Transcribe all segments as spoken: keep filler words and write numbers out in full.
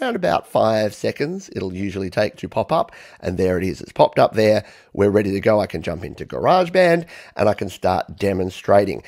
around about five seconds it'll usually take to pop up, and there it is. It's popped up there. We're ready to go. I can jump into GarageBand and I can start demonstrating.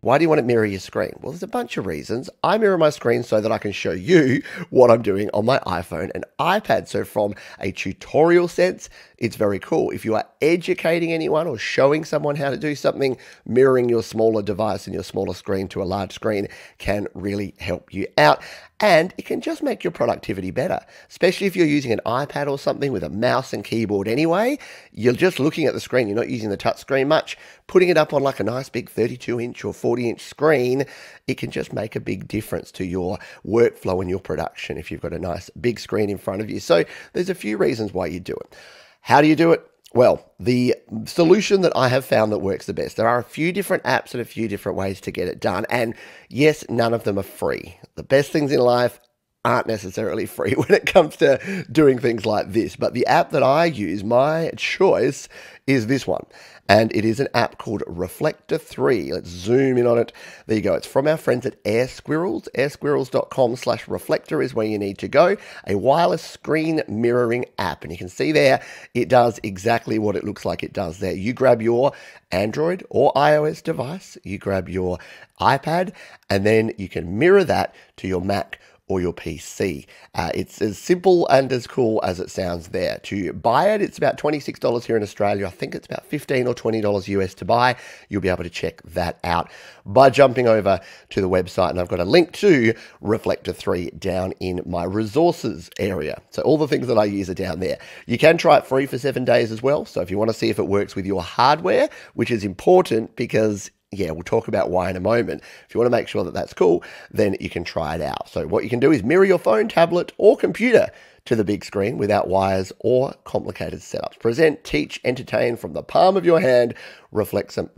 Why do you want to mirror your screen? Well, there's a bunch of reasons. I mirror my screen so that I can show you what I'm doing on my iPhone and iPad. So from a tutorial sense, it's very cool. If you are educating anyone or showing someone how to do something, mirroring your smaller device and your smaller screen to a large screen can really help you out. And it can just make your productivity better, especially if you're using an iPad or something with a mouse and keyboard anyway. You're just looking at the screen. You're not using the touch screen much. Putting it up on like a nice big thirty-two inch or forty inch screen, it can just make a big difference to your workflow and your production if you've got a nice big screen in front of you. So there's a few reasons why you do it. How do you do it? Well, the solution that I have found that works the best, there are a few different apps and a few different ways to get it done. And yes, none of them are free. The best things in life aren't necessarily free when it comes to doing things like this. But the app that I use, my choice, is this one. And it is an app called Reflector three. Let's zoom in on it. There you go. It's from our friends at Air Squirrels. AirSquirrels.com slash Reflector is where you need to go. A wireless screen mirroring app. And you can see there, it does exactly what it looks like it does there. You grab your Android or iOS device. You grab your iPad. And then you can mirror that to your Mac or your P C. Uh, it's as simple and as cool as it sounds there. To buy it, it's about twenty-six dollars here in Australia. I think it's about fifteen or twenty dollars U S to buy. You'll be able to check that out by jumping over to the website. And I've got a link to Reflector three down in my resources area. So all the things that I use are down there. You can try it free for seven days as well. So if you want to see if it works with your hardware, which is important because yeah, we'll talk about why in a moment. If you want to make sure that that's cool, then you can try it out. So what you can do is mirror your phone, tablet, or computer to the big screen without wires or complicated setups. Present, teach, entertain from the palm of your hand. Reflector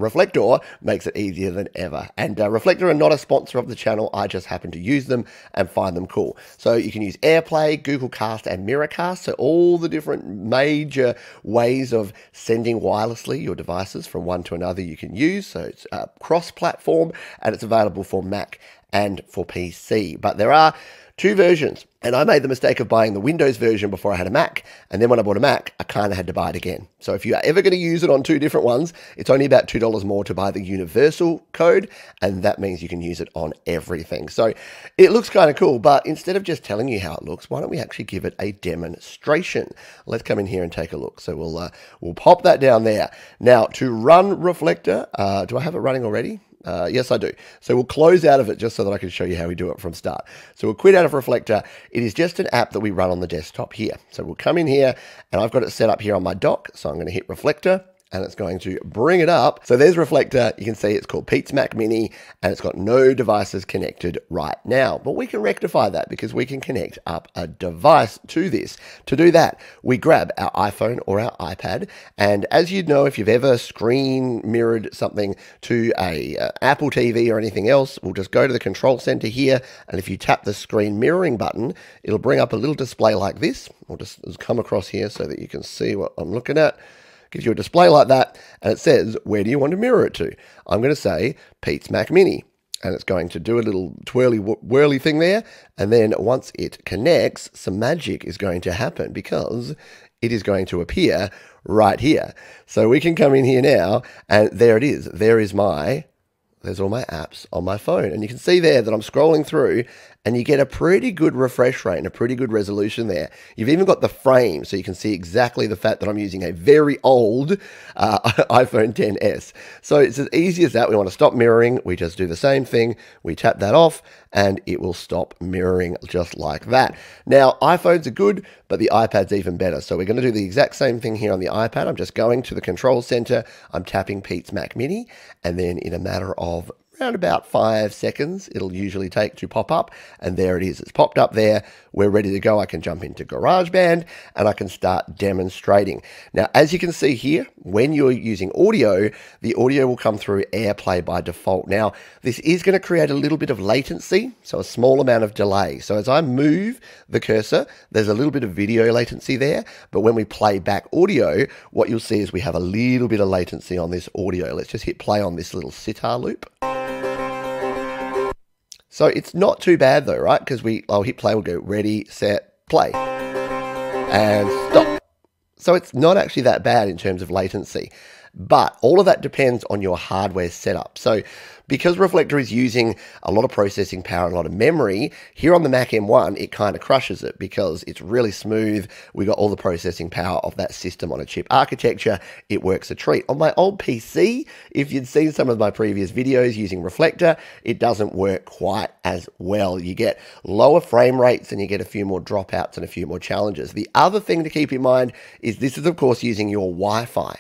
makes it easier than ever. And uh, Reflector are not a sponsor of the channel. I just happen to use them and find them cool. So you can use AirPlay, Google Cast, and Miracast. So all the different major ways of sending wirelessly your devices from one to another you can use. So it's uh, cross-platform, and it's available for Mac and for P C. But there are two versions. And I made the mistake of buying the Windows version before I had a Mac. And then when I bought a Mac, I kind of had to buy it again. So if you are ever going to use it on two different ones, it's only about two dollars more to buy the universal code. And that means you can use it on everything. So it looks kind of cool, but instead of just telling you how it looks, why don't we actually give it a demonstration? Let's come in here and take a look. So we'll, uh, we'll pop that down there. Now to run Reflector, uh, do I have it running already? Uh, yes, I do. So we'll close out of it just so that I can show you how we do it from start. So we'll quit out of Reflector. It is just an app that we run on the desktop here. So we'll come in here and I've got it set up here on my dock. So I'm going to hit Reflector and it's going to bring it up. So there's Reflector. You can see it's called Pete's Mac Mini and it's got no devices connected right now. But we can rectify that because we can connect up a device to this. To do that, we grab our iPhone or our iPad. And as you'd know, if you've ever screen mirrored something to a uh, Apple T V or anything else, we'll just go to the control center here. And if you tap the screen mirroring button, it'll bring up a little display like this. We'll just come across here so that you can see what I'm looking at. Gives you a display like that, and it says, where do you want to mirror it to? I'm going to say Pete's Mac Mini, and it's going to do a little twirly whirly thing there, and then once it connects, some magic is going to happen because it is going to appear right here. So we can come in here now, and there it is. There is my... There's all my apps on my phone. And you can see there that I'm scrolling through and you get a pretty good refresh rate and a pretty good resolution there. You've even got the frame so you can see exactly the fact that I'm using a very old uh, iPhone ten S. So it's as easy as that. We want to stop mirroring. We just do the same thing. We tap that off and it will stop mirroring just like that. Now, iPhones are good, but the iPad's even better. So we're going to do the exact same thing here on the iPad. I'm just going to the control center. I'm tapping Pete's Mac Mini and then in a matter of of around about five seconds it'll usually take to pop up, and there it is. It's popped up there. We're ready to go. I can jump into GarageBand and I can start demonstrating. Now, as you can see here, when you're using audio, the audio will come through AirPlay by default. Now, this is going to create a little bit of latency, so a small amount of delay. So as I move the cursor, there's a little bit of video latency there, but when we play back audio, what you'll see is we have a little bit of latency on this audio. Let's just hit play on this little sitar loop. So it's not too bad though, right? Because we, I'll hit play, we'll go ready, set, play. And stop. So it's not actually that bad in terms of latency. But all of that depends on your hardware setup. So because Reflector is using a lot of processing power and a lot of memory, here on the Mac M one, it kind of crushes it because it's really smooth. We got all the processing power of that system on a chip architecture. It works a treat. On my old P C, if you'd seen some of my previous videos using Reflector, it doesn't work quite as well. You get lower frame rates and you get a few more dropouts and a few more challenges. The other thing to keep in mind is this is, of course, using your Wi-Fi.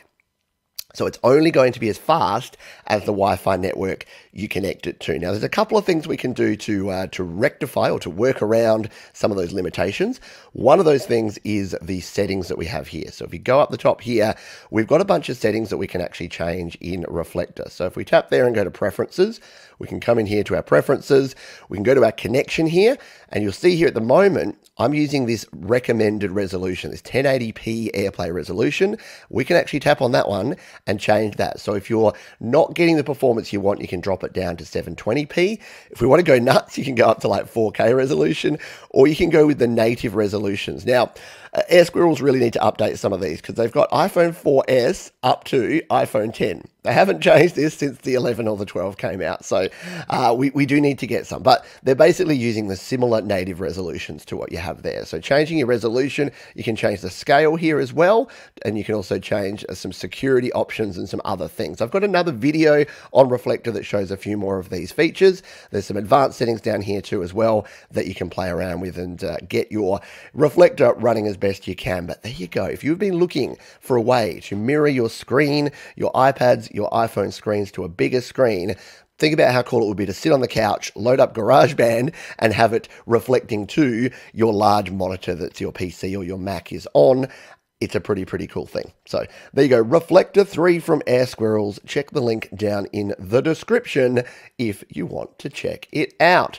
So it's only going to be as fast as the Wi-Fi network you connect it to. Now, there's a couple of things we can do to uh, to rectify or to work around some of those limitations. One of those things is the settings that we have here. So if you go up the top here, we've got a bunch of settings that we can actually change in Reflector. So if we tap there and go to Preferences, we can come in here to our Preferences. We can go to our Connection here, and you'll see here at the moment, I'm using this recommended resolution, this ten eighty p AirPlay resolution. We can actually tap on that one and change that. So if you're not getting the performance you want, you can drop it down to seven twenty p. If we want to go nuts, you can go up to like four K resolution, or you can go with the native resolutions. Now, uh, Air Squirrels really need to update some of these because they've got iPhone four S up to iPhone ten. They haven't changed this since the eleven or the twelve came out. So uh, we, we do need to get some, but they're basically using the similar native resolutions to what you have there. So changing your resolution, you can change the scale here as well. And you can also change uh, some security options and some other things. I've got another video on Reflector that shows a few more of these features. There's some advanced settings down here too as well that you can play around with and uh, get your Reflector running as best you can. But there you go. If you've been looking for a way to mirror your screen, your iPads, your iPhone screens to a bigger screen, think about how cool it would be to sit on the couch, load up GarageBand, and have it reflecting to your large monitor that's your P C or your Mac is on. It's a pretty, pretty cool thing. So there you go, Reflector three from Air Squirrels. Check the link down in the description if you want to check it out.